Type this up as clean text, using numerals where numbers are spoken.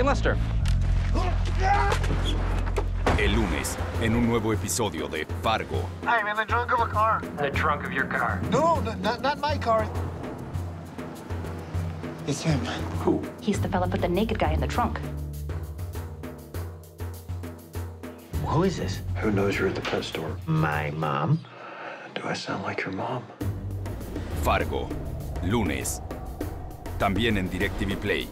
Hey, Lester. El lunes, en un nuevo episodio de Fargo. I'm in the trunk of a car. The trunk of your car. No, not my car. It's him. Who? He's the fella with the naked guy in the trunk. Who is this? Who knows you're at the pet store? My mom. Do I sound like your mom? Fargo, lunes. También en DirecTV Play.